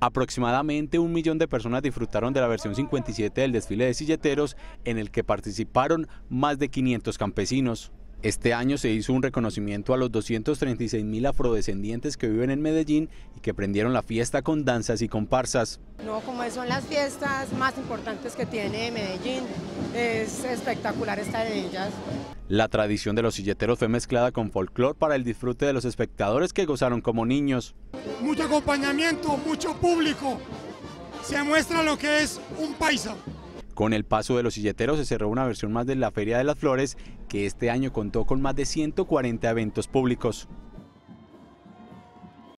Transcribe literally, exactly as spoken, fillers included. Aproximadamente un millón de personas disfrutaron de la versión cincuenta y siete del desfile de silleteros, en el que participaron más de quinientos campesinos. Este año se hizo un reconocimiento a los doscientos treinta y seis mil afrodescendientes que viven en Medellín y que prendieron la fiesta con danzas y comparsas. No, como son las fiestas más importantes que tiene Medellín, es espectacular esta de ellas. La tradición de los silleteros fue mezclada con folclore para el disfrute de los espectadores, que gozaron como niños. Mucho acompañamiento, mucho público, se muestra lo que es un paisa. Con el paso de los silleteros se cerró una versión más de la Feria de las Flores, que este año contó con más de ciento cuarenta eventos públicos.